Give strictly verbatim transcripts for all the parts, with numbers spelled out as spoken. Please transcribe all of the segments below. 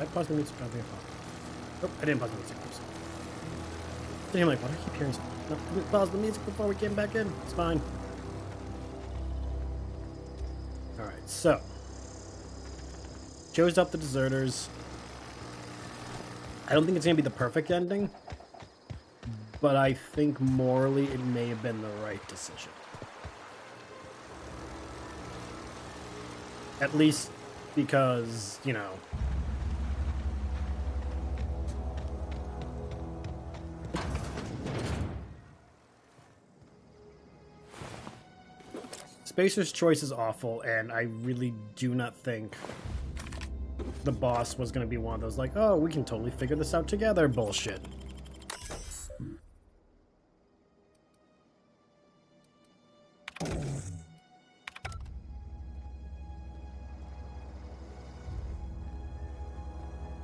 That paused the music. Oh, nope, I didn't pause the music. Oops. I'm like, why do I keep hearing something? No, we paused the music before we came back in. It's fine. Alright, so. Joe's up the deserters. I don't think it's going to be the perfect ending. But I think morally it may have been the right decision. At least because, you know, Spacer's Choice is awful, and I really do not think the boss was going to be one of those like, oh, we can totally figure this out together bullshit.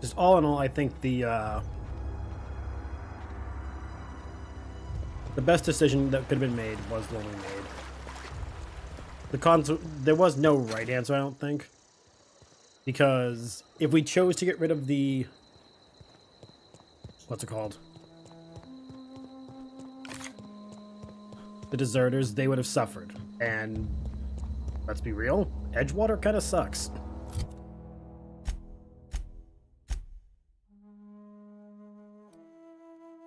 Just all in all, I think the uh, the best decision that could have been made was the one we made. The cons there was no right answer, I don't think, because if we chose to get rid of the what's it called, the deserters, they would have suffered, and let's be real, Edgewater kind of sucks.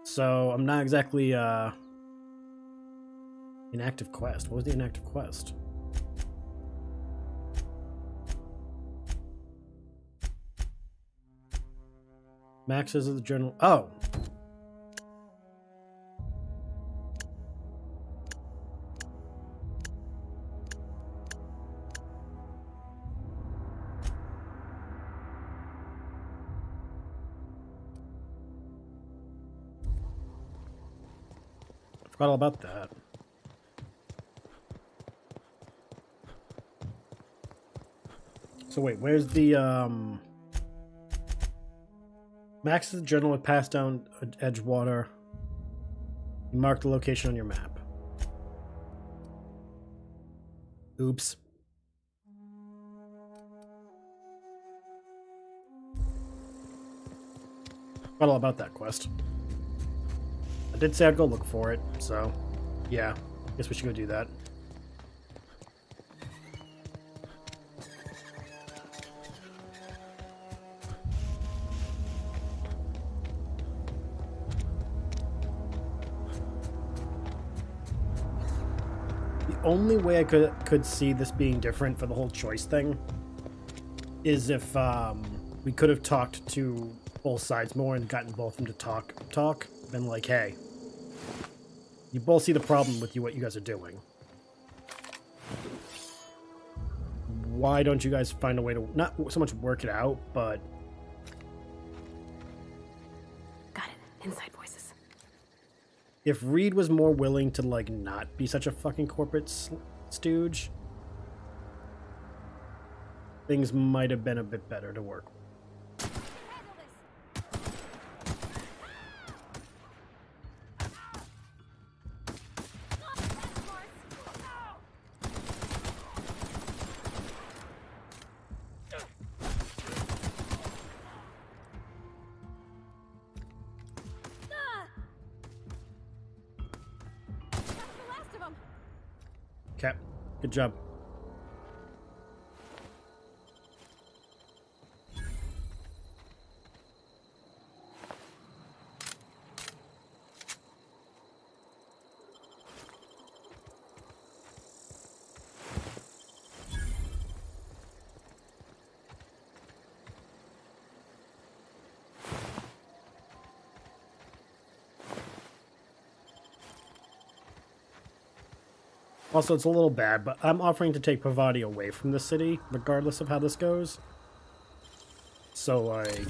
So I'm not exactly uh, inactive quest. What was the inactive quest? Maxes of the journal. Oh, I forgot all about that. So wait, where's the um Max is the journal would pass down Edgewater. You mark the location on your map. Oops. Forgot all about that quest. I did say I'd go look for it, so yeah, guess we should go do that. The only way I could could see this being different for the whole choice thing is if um, we could have talked to both sides more and gotten both of them to talk talk, been like, hey. You both see the problem with you, what you guys are doing. Why don't you guys find a way to not so much work it out, but got it. Inside voices. If Reed was more willing to like not be such a fucking corporate stooge, things might have been a bit better to work with. Good job. Also, it's a little bad, but I'm offering to take Pavati away from the city, regardless of how this goes. So, like,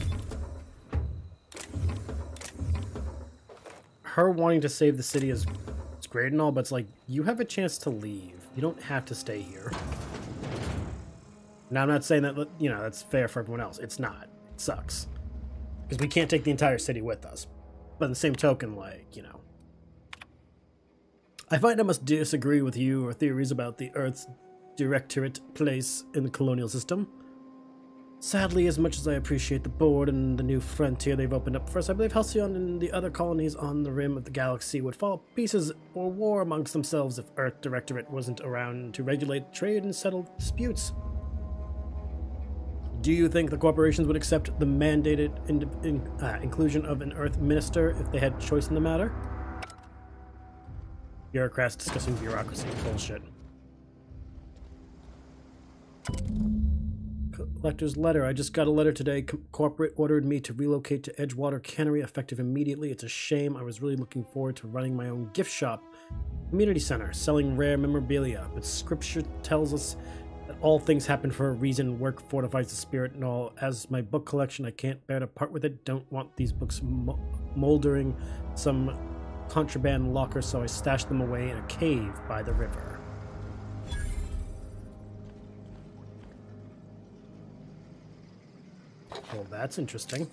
her wanting to save the city is it's great and all, but it's like, you have a chance to leave. You don't have to stay here. Now, I'm not saying that, you know, that's fair for everyone else. It's not. It sucks. Because we can't take the entire city with us. But in the same token, like, you know, I find I must disagree with you or theories about the Earth's Directorate place in the colonial system. Sadly, as much as I appreciate the board and the new frontier they've opened up for us, I believe Halcyon and the other colonies on the rim of the galaxy would fall pieces or war amongst themselves if Earth Directorate wasn't around to regulate trade and settle disputes. Do you think the corporations would accept the mandated in in, uh, inclusion of an Earth Minister if they had choice in the matter? Bureaucrats discussing bureaucracy bullshit. Collector's letter. I just got a letter today. Corporate ordered me to relocate to Edgewater Cannery effective immediately. It's a shame. I was really looking forward to running my own gift shop, community center, selling rare memorabilia. But scripture tells us that all things happen for a reason. Work fortifies the spirit and all. As my book collection, I can't bear to part with it. Don't want these books moldering some contraband locker, so I stashed them away in a cave by the river. Well, that's interesting.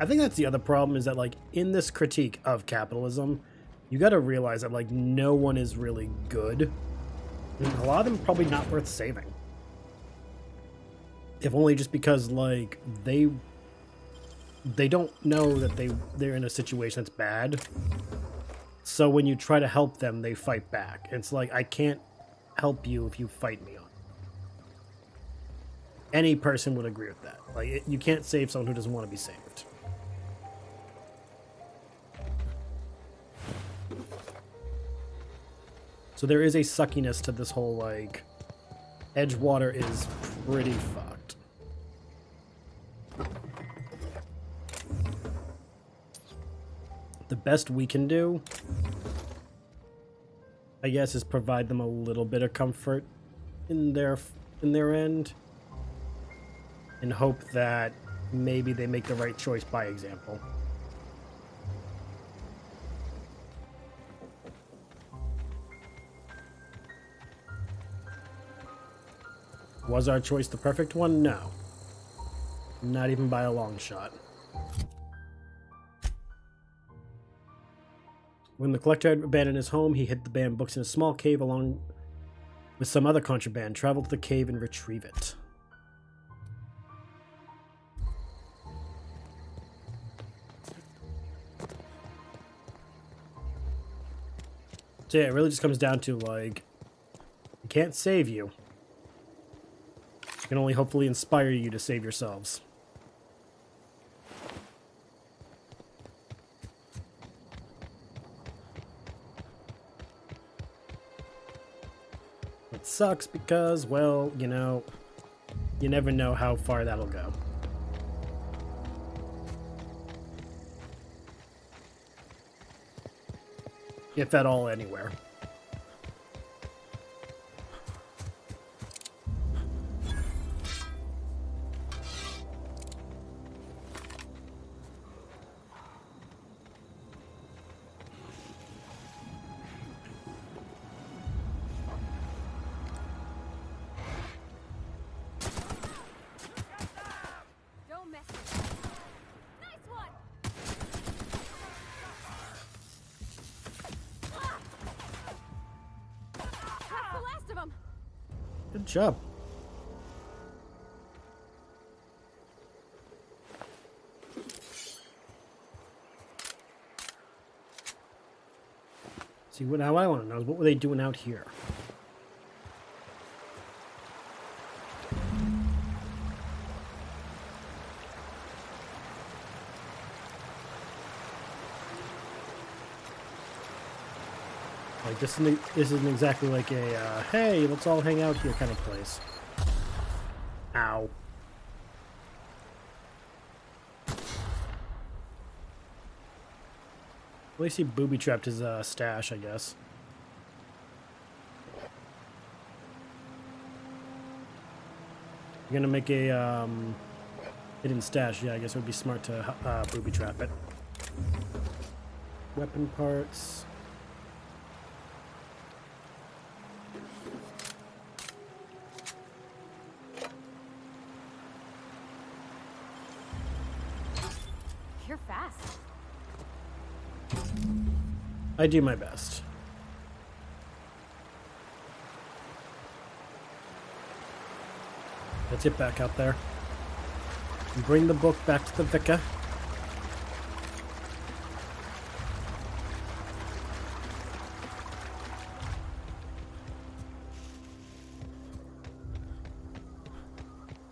I think that's the other problem, is that, like, in this critique of capitalism, you gotta realize that, like, no one is really good. And a lot of them are probably not worth saving. If only just because, like, they... They don't know that they, they're in a situation that's bad. So when you try to help them, they fight back. It's like, I can't help you if you fight me on it. Any person would agree with that. Like, it, you can't save someone who doesn't want to be saved. So there is a suckiness to this whole, like, Edgewater is pretty fucked. The best we can do, I guess, is provide them a little bit of comfort in their in their end, and hope that maybe they make the right choice by example. Was our choice the perfect one? No. Not even by a long shot. When the collector had abandoned his home, he hid the banned books in a small cave along with some other contraband. Travel to the cave and retrieve it. So yeah, it really just comes down to, like, we can't save you. We can only hopefully inspire you to save yourselves. Sucks because, well, you know, you never know how far that'll go. If at all, anywhere. Job. See, what now I want to know is what were they doing out here? This isn't, this isn't exactly like a, uh, hey, let's all hang out here kind of place. Ow. At least he booby-trapped his uh, stash, I guess. You're gonna make a um, hidden stash. Yeah, I guess it would be smart to uh, booby-trap it. Weapon parts... I do my best. Let's get back out there. And bring the book back to the Vicar.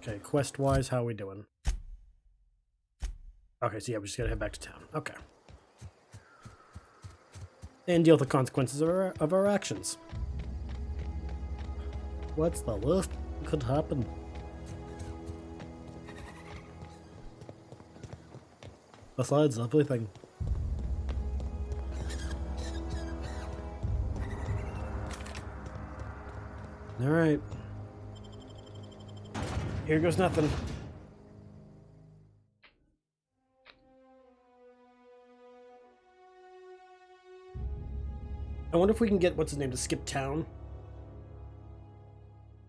Okay, quest-wise, how are we doing? Okay, so yeah, we just gotta head back to town. Okay. And deal with the consequences of our, of our actions. What's the worst that could happen? Besides everything. Alright. Here goes nothing. I wonder if we can get what's his name to skip town.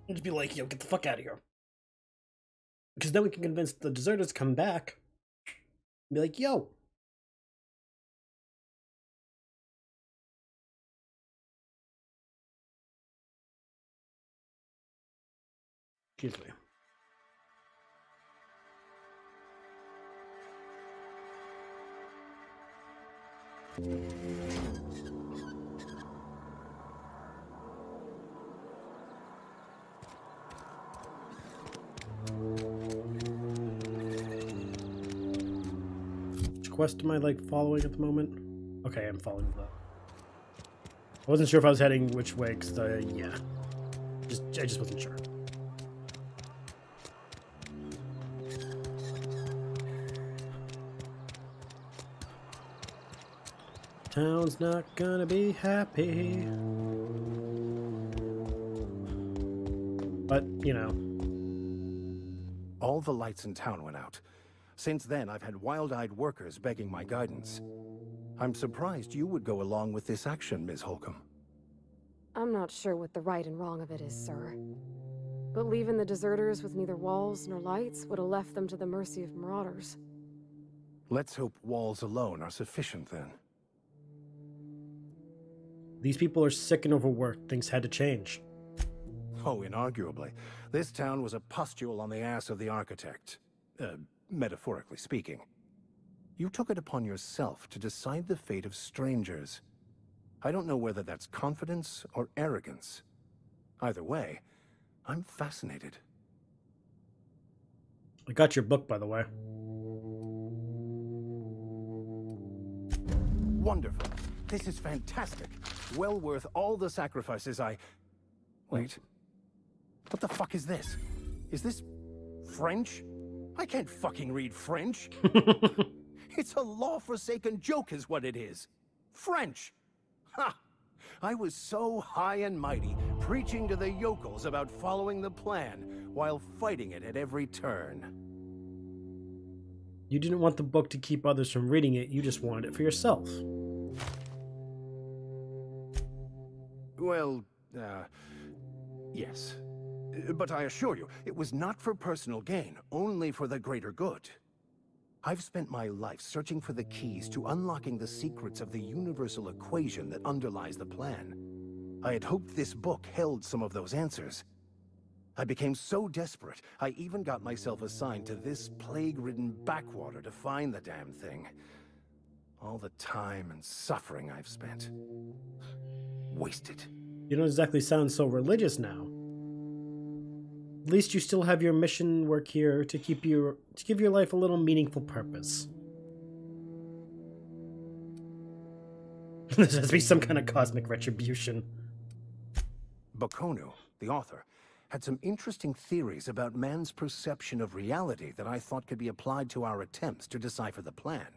And just be like, yo, get the fuck out of here. Because then we can convince the deserters to come back. And be like, yo. Excuse me. Which quest am I like following at the moment? Okay, I'm following that. I wasn't sure if I was heading which way, because uh, yeah, just I just wasn't sure. Town's not gonna be happy. But, you know. All the lights in town went out. Since then, I've had wild-eyed workers begging my guidance. I'm surprised you would go along with this action, Miz Holcomb. I'm not sure what the right and wrong of it is, sir. But leaving the deserters with neither walls nor lights would have left them to the mercy of marauders. Let's hope walls alone are sufficient, then. These people are sick and overworked. Things had to change. Oh, inarguably. This town was a pustule on the ass of the architect. Uh, metaphorically speaking. You took it upon yourself to decide the fate of strangers. I don't know whether that's confidence or arrogance. Either way, I'm fascinated. I got your book, by the way. Wonderful. This is fantastic. Well worth all the sacrifices I... Wait. What the fuck is this? Is this... French? I can't fucking read French. It's a law-forsaken joke is what it is. French! Ha! I was so high and mighty, preaching to the yokels about following the plan, while fighting it at every turn. You didn't want the book to keep others from reading it, you just wanted it for yourself. Well, uh, yes. But I assure you, it was not for personal gain, only for the greater good. I've spent my life searching for the keys to unlocking the secrets of the universal equation that underlies the plan. I had hoped this book held some of those answers. I became so desperate, I even got myself assigned to this plague-ridden backwater to find the damn thing. All the time and suffering I've spent. Wasted. You don't exactly sound so religious now. At least you still have your mission work here to keep your to give your life a little meaningful purpose. This has to be some kind of cosmic retribution. Bokonu, the author, had some interesting theories about man's perception of reality that I thought could be applied to our attempts to decipher the plan.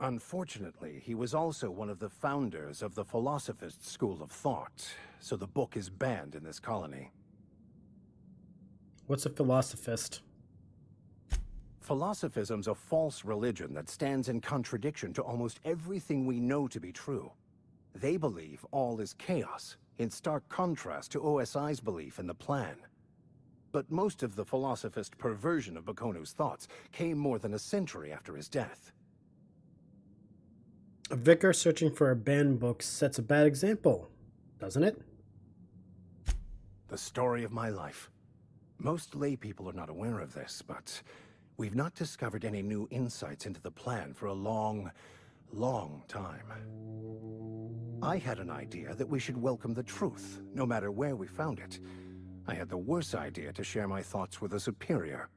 Unfortunately, he was also one of the founders of the philosopher's school of thought, so the book is banned in this colony. What's a philosophist? Philosophism's a false religion that stands in contradiction to almost everything we know to be true. They believe all is chaos, in stark contrast to O S I's belief in the plan. But most of the philosophist perversion of Bokonu's thoughts came more than a century after his death. A vicar searching for a banned book sets a bad example, doesn't it? The story of my life. Most lay people are not aware of this, but we've not discovered any new insights into the plan for a long, long time. I had an idea that we should welcome the truth, no matter where we found it. I had the worse idea to share my thoughts with a superior.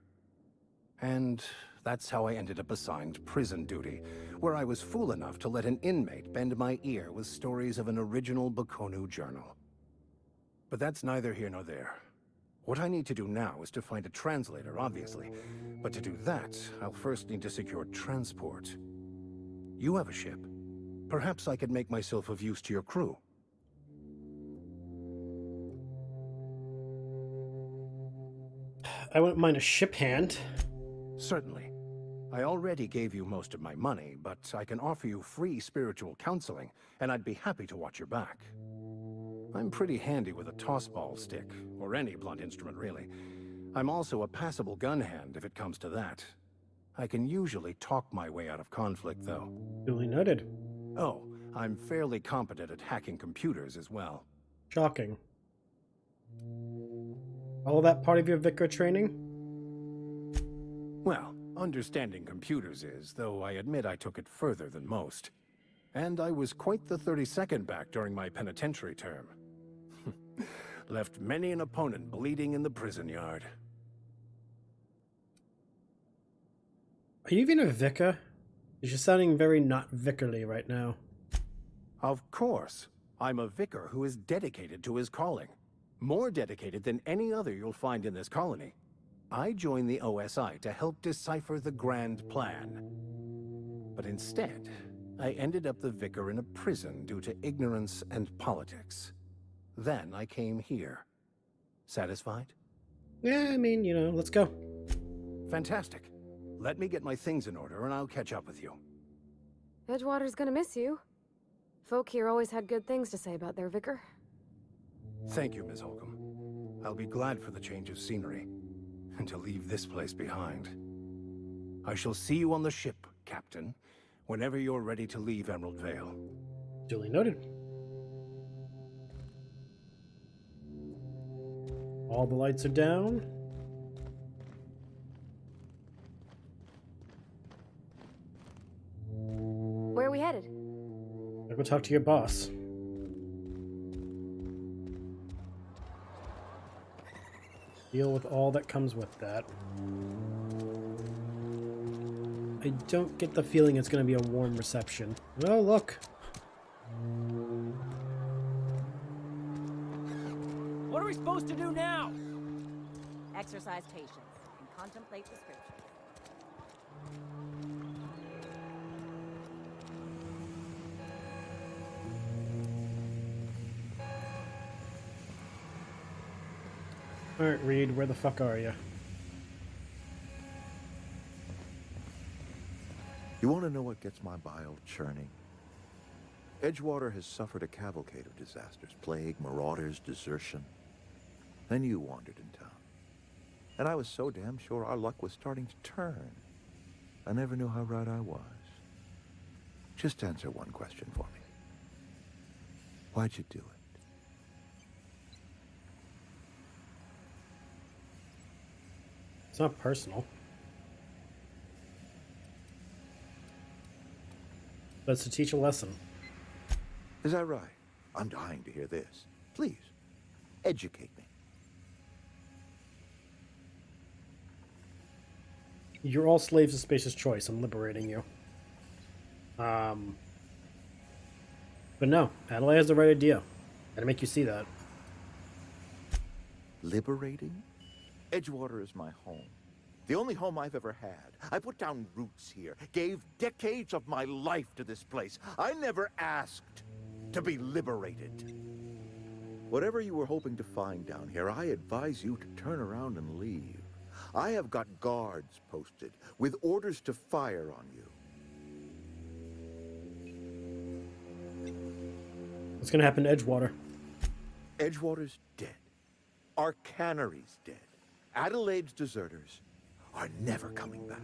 And that's how I ended up assigned prison duty, where I was fool enough to let an inmate bend my ear with stories of an original Bokonu journal. But that's neither here nor there. What I need to do now is to find a translator, obviously. But to do that, I'll first need to secure transport. You have a ship. Perhaps I could make myself of use to your crew. I wouldn't mind a ship hand. Certainly. I already gave you most of my money, but I can offer you free spiritual counseling, and I'd be happy to watch your back. I'm pretty handy with a tossball stick, or any blunt instrument, really. I'm also a passable gun hand if it comes to that. I can usually talk my way out of conflict, though. Duly noted. Oh, I'm fairly competent at hacking computers as well. Shocking. All that part of your Vicar training? Well, understanding computers is, though I admit I took it further than most. And I was quite the thirty-second back during my penitentiary term. Left many an opponent bleeding in the prison yard. Are you even a vicar? You're sounding very not vicarly right now. Of course. I'm a vicar who is dedicated to his calling. More dedicated than any other you'll find in this colony. I joined the O S I to help decipher the grand plan. But instead, I ended up the vicar in a prison due to ignorance and politics. Then I came here. Satisfied? Yeah, I mean, you know, let's go. Fantastic. Let me get my things in order and I'll catch up with you. Edgewater's gonna miss you. Folk here always had good things to say about their vicar. Thank you, Miss Holcomb. I'll be glad for the change of scenery and to leave this place behind. I shall see you on the ship, Captain, whenever you're ready to leave Emerald Vale. Duly noted. All the lights are down. Where are we headed? I'll go talk to your boss. Deal with all that comes with that. I don't get the feeling it's going to be a warm reception. Oh, look. What are we supposed to do now? Exercise patience and contemplate the scriptures. All right, Reed, where the fuck are you? You want to know what gets my bile churning? Edgewater has suffered a cavalcade of disasters, plague, marauders, desertion. Then you wandered in town. And I was so damn sure our luck was starting to turn. I never knew how right I was. Just answer one question for me. Why'd you do it? It's not personal. But it's to teach a lesson. Is that right? I'm dying to hear this. Please, educate me. You're all slaves of Spacer's Choice. I'm liberating you. Um. But no, Adelaide has the right idea. Gotta make you see that. Liberating? Edgewater is my home. The only home I've ever had. I put down roots here, gave decades of my life to this place. I never asked to be liberated. Whatever you were hoping to find down here, I advise you to turn around and leave. I have got guards posted with orders to fire on you. What's gonna happen to Edgewater? Edgewater's dead. Our cannery's dead. Adelaide's deserters are never coming back.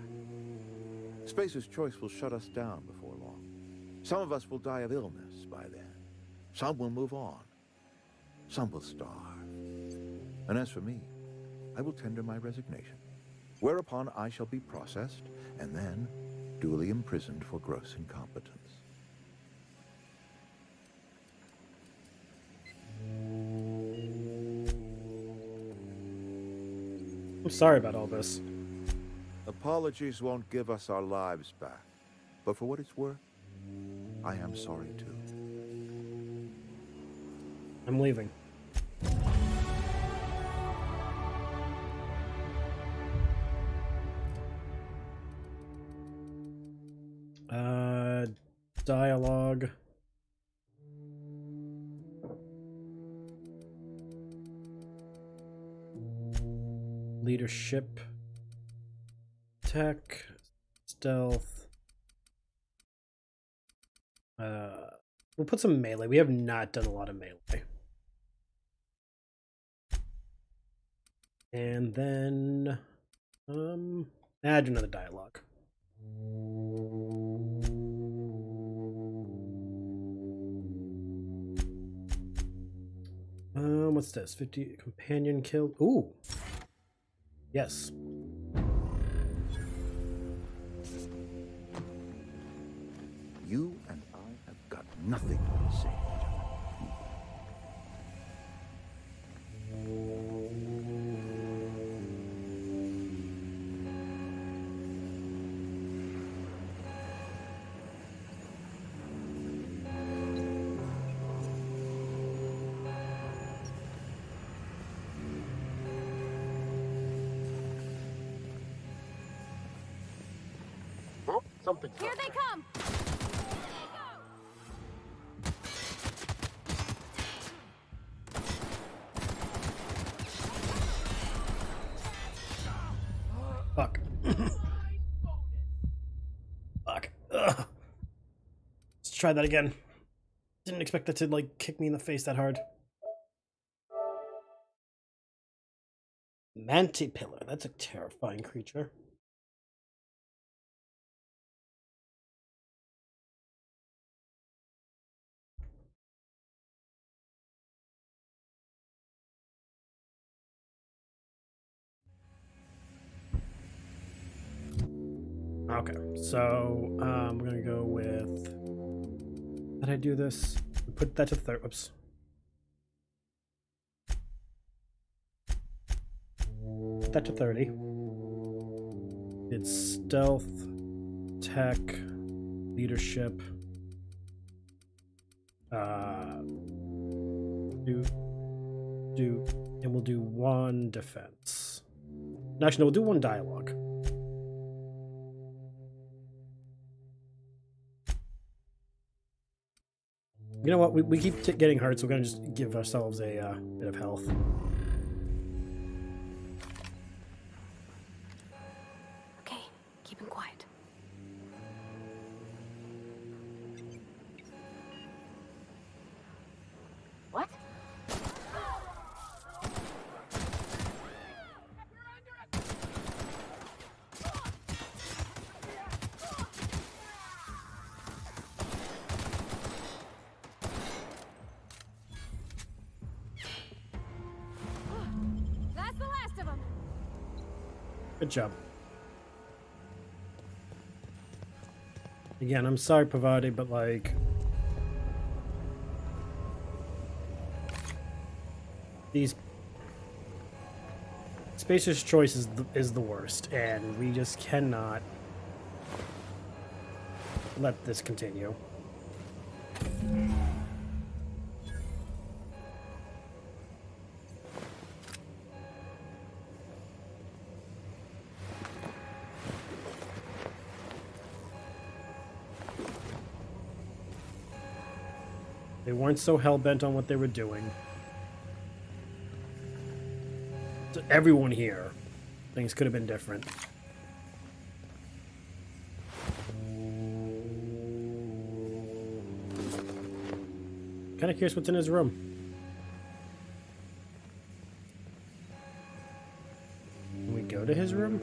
Spacer's Choice will shut us down before long. Some of us will die of illness by then. Some will move on. Some will starve. And as for me, I I will tender my resignation, whereupon I shall be processed and then duly imprisoned for gross incompetence. I'm sorry about all this. Apologies won't give us our lives back, but for what it's worth, I am sorry too. I'm leaving. Uh, dialogue. Leadership. Tech. Stealth. Uh, we'll put some melee. We have not done a lot of melee. And then, um, add another dialogue. Um, what's this? fifty companion killed. Ooh. Yes. You and I have got nothing to say. Here they come! Fuck. Fuck. Ugh. Let's try that again. Didn't expect that to, like, kick me in the face that hard. Mantipillar. That's a terrifying creature. Okay, so um, we're gonna go with. How did I do this? Put that to third. Whoops. Put that to thirty. It's stealth, tech, leadership. Uh, do, do, and we'll do one defense. Actually, no, we'll do one dialogue. You know what? We, we keep t getting hurt, so we're gonna just give ourselves a uh, bit of health. Okay, keep him quiet. What? Good job. Again, I'm sorry, Pavati, but like these Spacer's Choice is the, is the worst, and we just cannot let this continue. They weren't so hell-bent on what they were doing. To everyone here, things could have been different. Kind of curious what's in his room. Can we go to his room?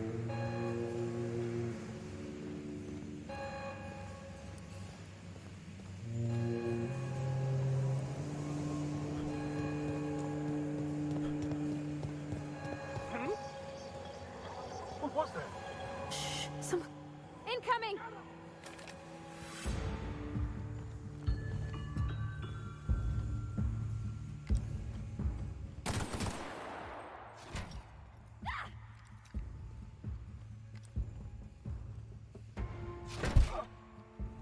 was that? Shh, some... Incoming!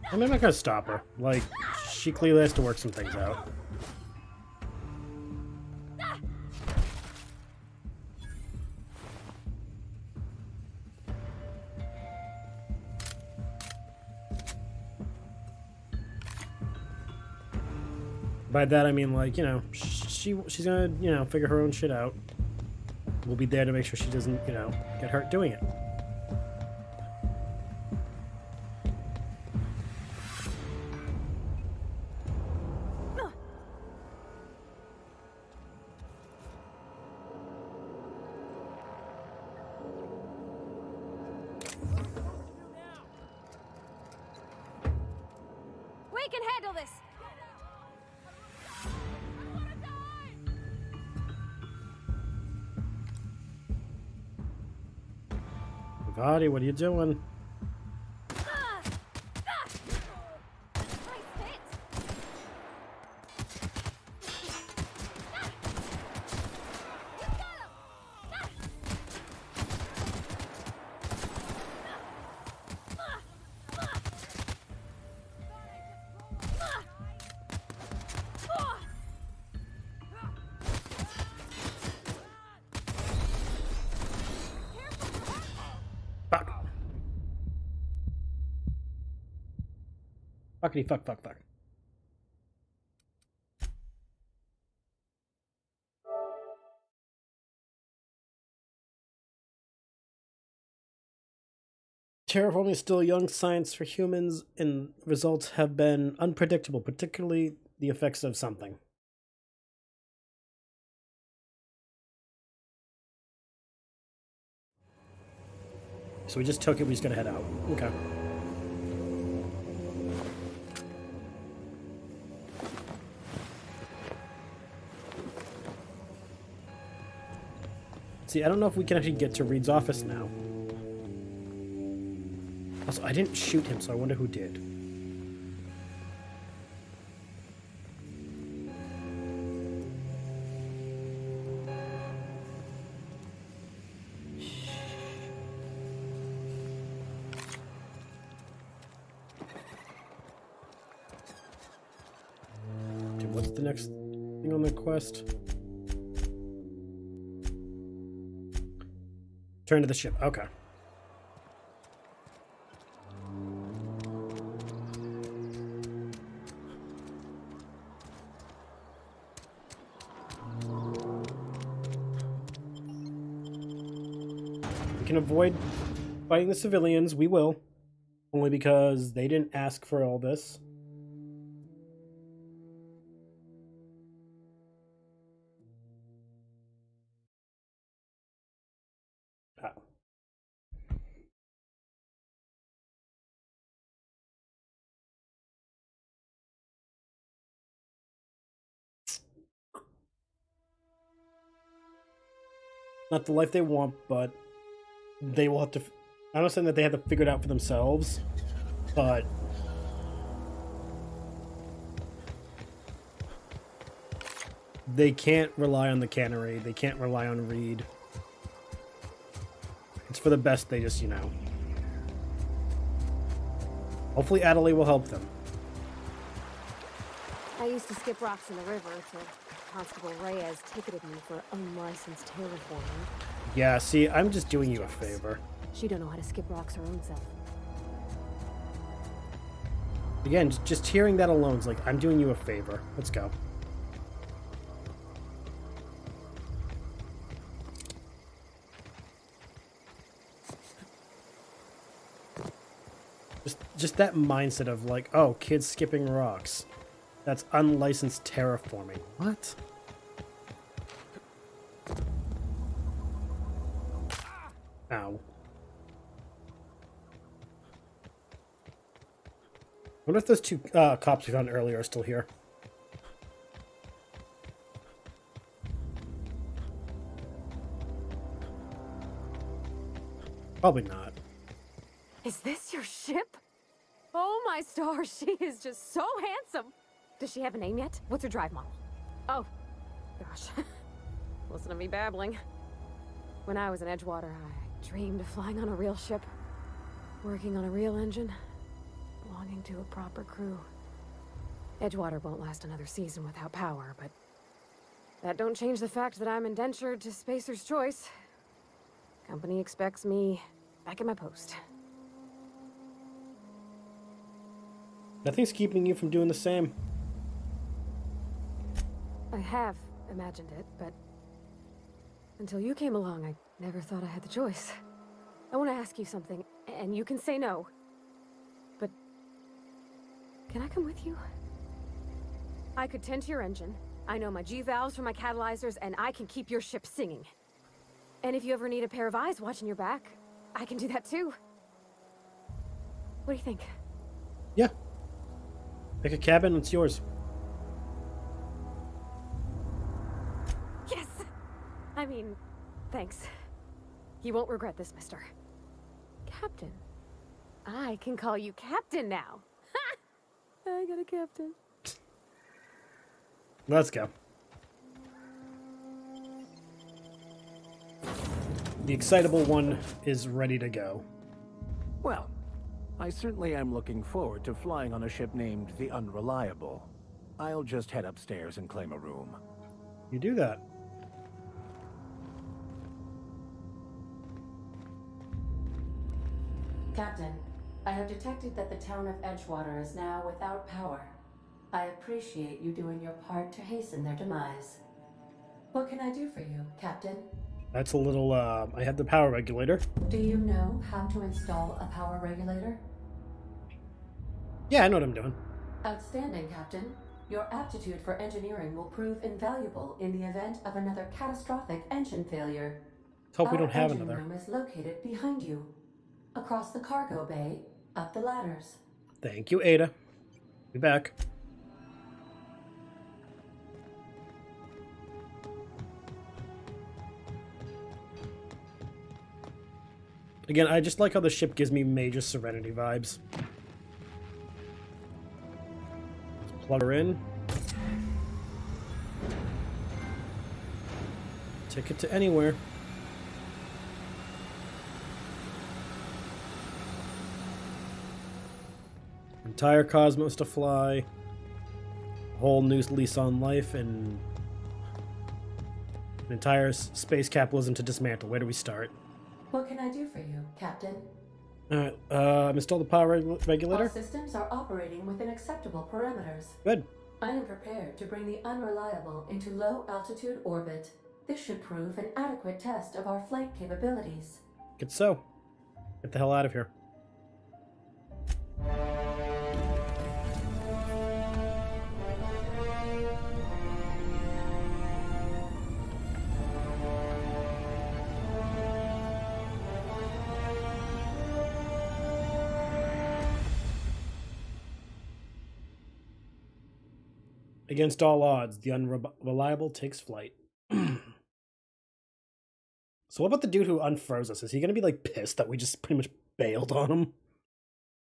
I mean, I'm not gonna stop her. Like, she clearly has to work some things out. By that I mean, like, you know, she she's gonna, you know, figure her own shit out. We'll be there to make sure she doesn't, you know, get hurt doing it. What are you doing? Fuckity fuck fuck fuck. Terraforming is still young science for humans, and results have been unpredictable, particularly the effects of something. So we just took it, we just gotta head out. Okay. See, I don't know if we can actually get to Reed's office now. Also, I didn't shoot him, so I wonder who did. Okay, what's the next thing on the quest? Turn to the ship. Okay. We can avoid fighting the civilians. We will. Only because they didn't ask for all this. Not the life they want, but they will have to... I'm not saying that they have to figure it out for themselves, but... they can't rely on the cannery. They can't rely on Reed. It's for the best they just, you know. Hopefully Adelie will help them. I used to skip rocks in the river to... Constable Reyes ticketed me for unlicensed terraforming. Yeah, see, I'm just doing you a favor. She don't know how to skip rocks her own self. Again, just hearing that alone's like, I'm doing you a favor. Let's go. Just, just that mindset of like, oh, kids skipping rocks. That's unlicensed terraforming. What? Ow. What if those two uh, cops we found earlier are still here? Probably not. Is this your ship? Oh my stars, she is just so handsome. Does she have a name yet? What's her drive model? Oh, gosh. Listen to me babbling. When I was in Edgewater, I dreamed of flying on a real ship, working on a real engine, belonging to a proper crew. Edgewater won't last another season without power, but that don't change the fact that I'm indentured to Spacer's Choice. Company expects me back at my post. Nothing's keeping you from doing the same. I have imagined it, but until you came along, I never thought I had the choice. I want to ask you something, and you can say no. But can I come with you? I could tend to your engine. I know my G-valves from my catalyzers, and I can keep your ship singing. And if you ever need a pair of eyes watching your back, I can do that too. What do you think? Yeah. Pick a cabin, it's yours. Yes! I mean, thanks. You won't regret this, mister. Captain. I can call you Captain now. Ha! I got a captain. Let's go. The excitable one is ready to go. Well. I certainly am looking forward to flying on a ship named The Unreliable. I'll just head upstairs and claim a room. You do that. Captain, I have detected that the town of Edgewater is now without power. I appreciate you doing your part to hasten their demise. What can I do for you, Captain? That's a little, uh, I have the power regulator. Do you know how to install a power regulator? Yeah, I know what I'm doing. Outstanding, Captain. Your aptitude for engineering will prove invaluable in the event of another catastrophic engine failure. Let's hope we don't have another. Our engine room is located behind you, across the cargo bay, up the ladders. Thank you, Ada. Be back. Again, I just like how the ship gives me major Serenity vibes. Let's plug her in. Take it to anywhere. Entire cosmos to fly. Whole new lease on life and an entire space capitalism to dismantle. Where do we start? What can I do for you, Captain? Alright, uh, install the power reg regulator. All systems are operating within acceptable parameters. Good. I am prepared to bring the Unreliable into low-altitude orbit. This should prove an adequate test of our flight capabilities. Good so. Get the hell out of here. Against all odds, the Unreliable takes flight. So what about the dude who unfroze us? Is he going to be, like, pissed that we just pretty much bailed on him?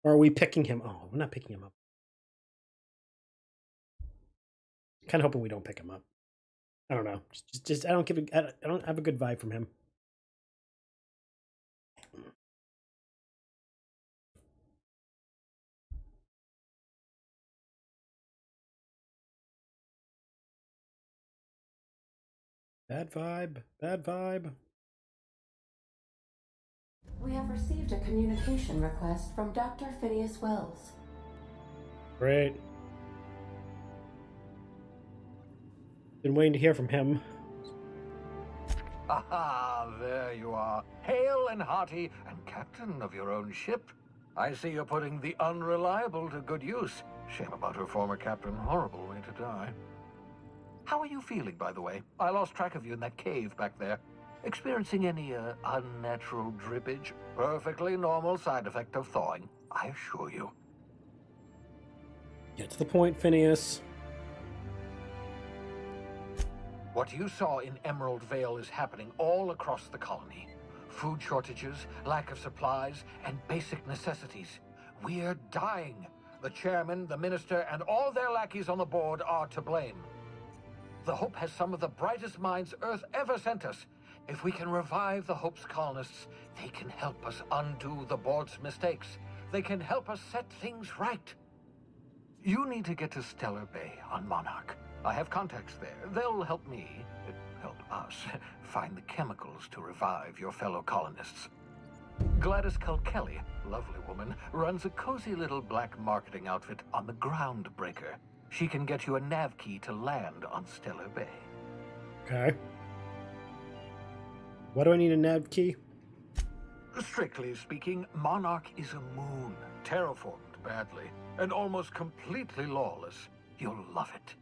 Or are we picking him? Oh, we're not picking him up. Kind of hoping we don't pick him up. I don't know. Just, just I don't give a, I don't have a good vibe from him. Bad vibe, bad vibe. We have received a communication request from Doctor Phineas Wells. Great. Been waiting to hear from him. Aha, there you are. Hale and hearty and captain of your own ship. I see you're putting the Unreliable to good use. Shame about her former captain. Horrible way to die. How are you feeling, by the way? I lost track of you in that cave back there. Experiencing any uh, unnatural drippage? Perfectly normal side effect of thawing, I assure you. Get to the point, Phineas. What you saw in Emerald Vale is happening all across the colony. Food shortages, lack of supplies, and basic necessities. We're dying. The chairman, the minister, and all their lackeys on the board are to blame. The Hope has some of the brightest minds Earth ever sent us. If we can revive the Hope's colonists, they can help us undo the board's mistakes. They can help us set things right. You need to get to Stellar Bay on Monarch. I have contacts there. They'll help me, help us, find the chemicals to revive your fellow colonists. Gladys Culkelly, lovely woman, runs a cozy little black marketing outfit on the Groundbreaker. She can get you a nav key to land on Stellar Bay. Okay. Why do I need a nav key? Strictly speaking, Monarch is a moon, terraformed badly, and almost completely lawless. You'll love it.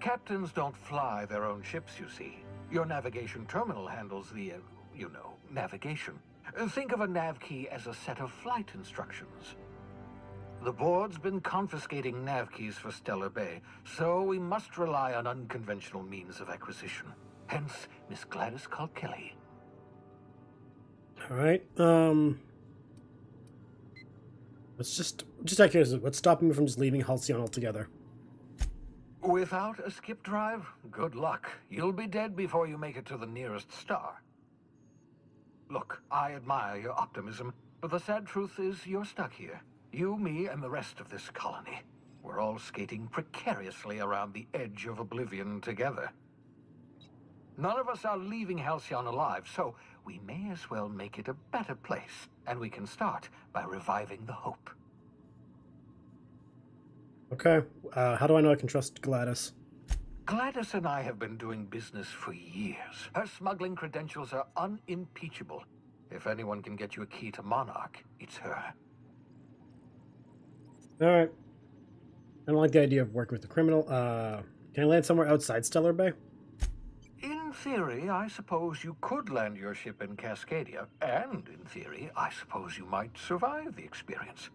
Captains don't fly their own ships, you see. Your navigation terminal handles the, uh, you know, navigation. Think of a nav key as a set of flight instructions. The board's been confiscating nav keys for Stellar Bay, so we must rely on unconventional means of acquisition. Hence, Miss Gladys Culkelly. All right. Um. Let's just, just out of curiosity, what's stopping me from just leaving Halcyon altogether? Without a skip drive, good luck. You'll be dead before you make it to the nearest star. Look, I admire your optimism, but the sad truth is you're stuck here. You, me, and the rest of this colony. We're all skating precariously around the edge of oblivion together. None of us are leaving Halcyon alive, so we may as well make it a better place. And we can start by reviving the Hope. Okay. Uh, how do I know I can trust Gladys? Gladys and I have been doing business for years. Her smuggling credentials are unimpeachable. If anyone can get you a key to Monarch, it's her. Alright. I don't like the idea of working with a criminal. Uh, can I land somewhere outside Stellar Bay? In theory, I suppose you could land your ship in Cascadia. And in theory, I suppose you might survive the experience.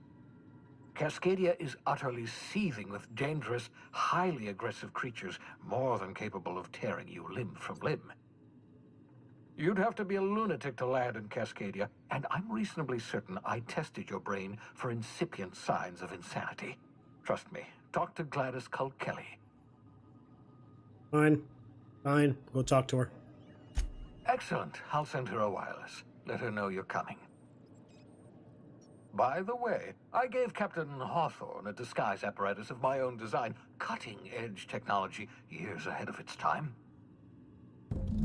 Cascadia is utterly seething with dangerous, highly aggressive creatures more than capable of tearing you limb from limb. You'd have to be a lunatic to land in Cascadia, and I'm reasonably certain I tested your brain for incipient signs of insanity. Trust me, talk to Gladys Culkelly. Fine. Fine. Go talk to her. Excellent. I'll send her a wireless. Let her know you're coming. By the way, I gave Captain Hawthorne a disguise apparatus of my own design, cutting-edge technology years ahead of its time.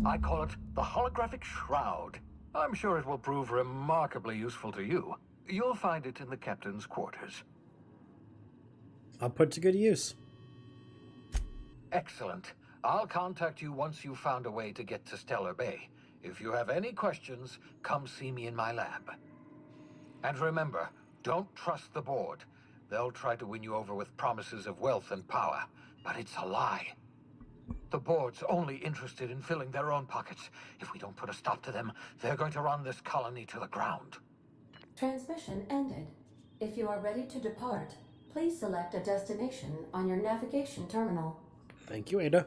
I call it the Holographic Shroud. I'm sure it will prove remarkably useful to you. You'll find it in the captain's quarters. I'll put it to good use. Excellent. I'll contact you once you've found a way to get to Stellar Bay. If you have any questions, come see me in my lab. And remember, don't trust the board. They'll try to win you over with promises of wealth and power, but it's a lie. The board's only interested in filling their own pockets. If we don't put a stop to them, they're going to run this colony to the ground. Transmission ended. If you are ready to depart, please select a destination on your navigation terminal. Thank you, Ada.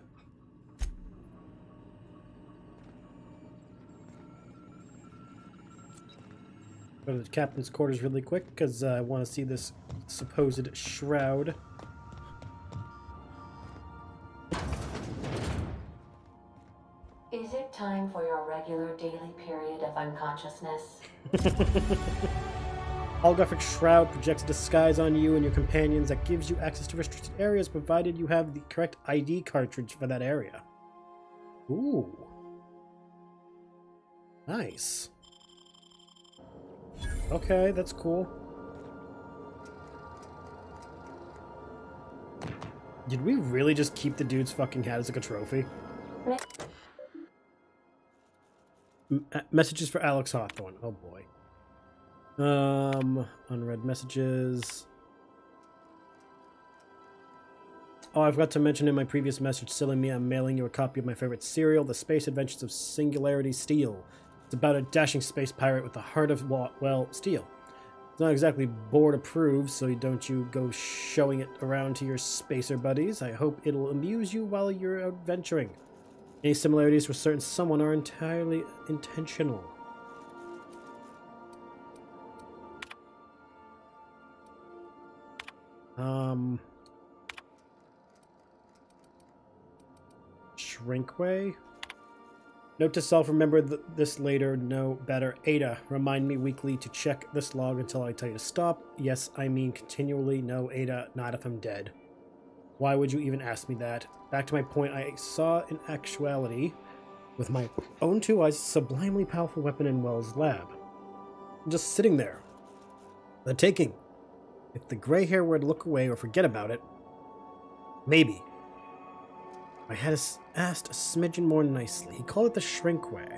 Go to the captain's quarters really quick because uh, I want to see this supposed shroud. Is it time for your regular daily period of unconsciousness? Holographic Shroud projects a disguise on you and your companions that gives you access to restricted areas provided you have the correct I D cartridge for that area. Ooh. Nice. Okay, that's cool. Did we really just keep the dude's fucking hat as like a trophy? M messages for Alex Hawthorne. Oh boy. Um, unread messages. Oh, I forgot to mention in my previous message, silly me, I'm mailing you a copy of my favorite serial, The Space Adventures of Singularity Steel. It's about a dashing space pirate with the heart of, well, steel. It's not exactly board approved, so don't you go showing it around to your spacer buddies. I hope it'll amuse you while you're adventuring. Any similarities with certain someone are entirely intentional. Um... Shrinkway? Note to self, remember th this later, no better. Ada, remind me weekly to check this log until I tell you to stop. Yes, I mean continually. No, Ada, not if I'm dead. Why would you even ask me that? Back to my point, I saw in actuality, with my own two eyes, a sublimely powerful weapon in Wells' lab. Just sitting there. The taking. If the gray hair were to look away or forget about it, maybe. I had asked a smidgen more nicely. He called it the Shrinkway.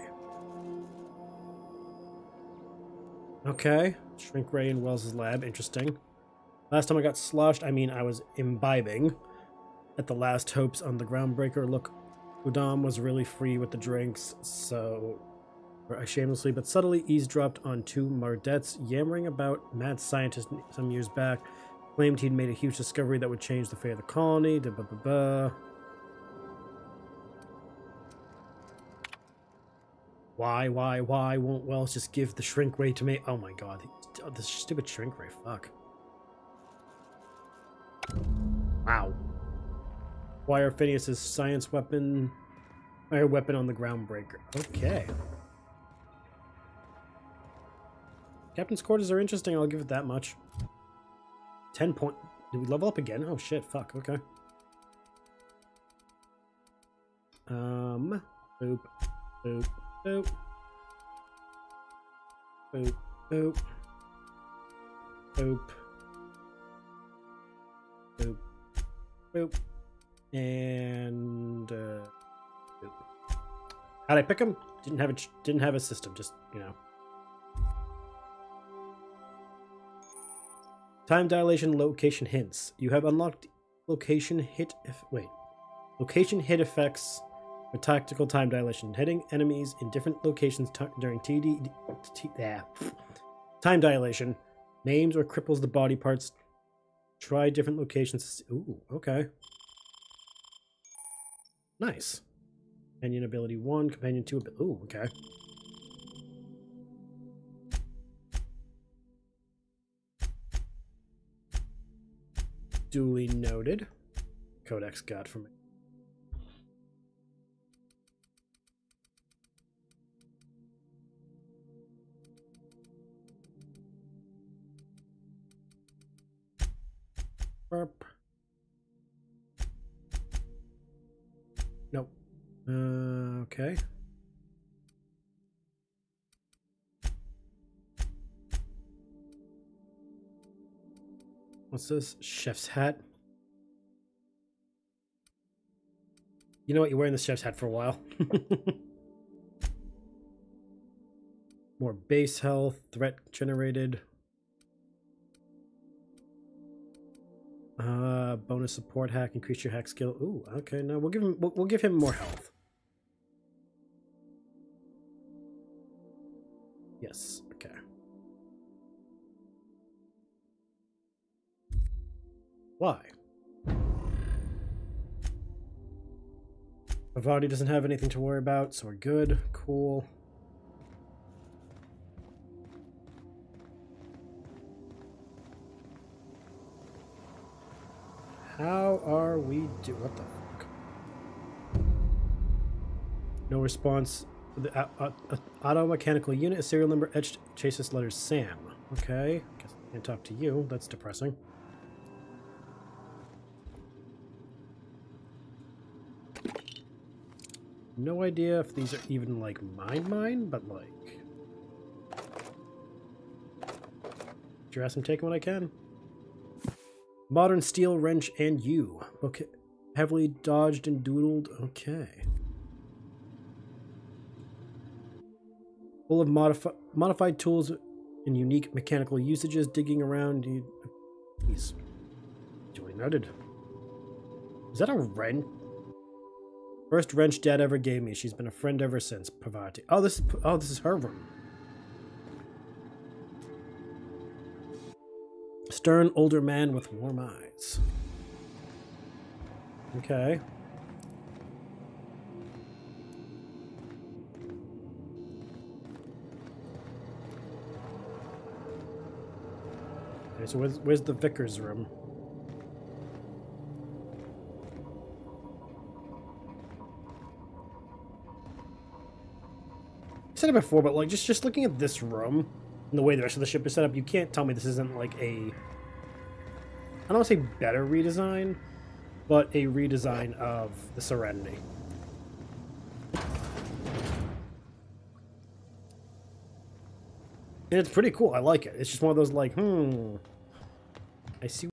Okay. Shrinkway in Wells' lab. Interesting. Last time I got sloshed, I mean I was imbibing. At the last hopes on the Groundbreaker. Look, Udam was really free with the drinks, so... I shamelessly but subtly eavesdropped on two Mardettes yammering about mad scientist some years back. Claimed he'd made a huge discovery that would change the fate of the colony. Da ba ba ba. Why, why, why won't Wells just give the Shrinkway to me? Oh my god, the stupid Shrinkway, fuck. Wow. Why are Phineas's science weapon... Fire weapon on the Groundbreaker. Okay. Captain's quarters are interesting, I'll give it that much. Ten point... Did we level up again? Oh shit, fuck, okay. Um... Boop. Boop. Boop. Boop. Boop. Boop. Boop. Boop. And uh, boop. How'd I pick him? Didn't have a didn't have a system. Just you know. Time dilation location hints. You have unlocked location hit. Wait, location hit effects. With tactical time dilation, hitting enemies in different locations during T D, t yeah. time dilation, maims or cripples the body parts. Try different locations. Ooh, okay. Nice. Companion ability one, companion two. Ooh, okay. Duly noted. Codex got from me. Nope. Uh, okay. What's this? Chef's hat. You know what? You're wearing the chef's hat for a while. More base health, threat generated. Uh, bonus support hack, increase your hack skill. Ooh, okay. No, we'll give him. We'll, we'll give him more health. Yes. Okay. Why? Avadi doesn't have anything to worry about, so we're good. Cool. How are we do? What the fuck? No response. The uh, uh, uh, auto mechanical unit, a serial number etched, chases letters Sam. Okay, guess I can't talk to you. That's depressing. No idea if these are even like mine, mine, but like. Dress, I'm taking what I can. Modern steel wrench and you. Okay. Heavily dodged and doodled. Okay. Full of modifi modified tools and unique mechanical usages. Digging around. You he's duly noted. Is that a wrench? First wrench Dad ever gave me. She's been a friend ever since. Pavati. Oh, this is oh, this is her room. Stern older man with warm eyes. Okay. Okay, so where's, where's the vicar's room? I said it before, but like just just looking at this room and the way the rest of the ship is set up, you can't tell me this isn't like a, I don't want to say better redesign, but a redesign of the Serenity. And it's pretty cool. I like it. It's just one of those like, hmm, I see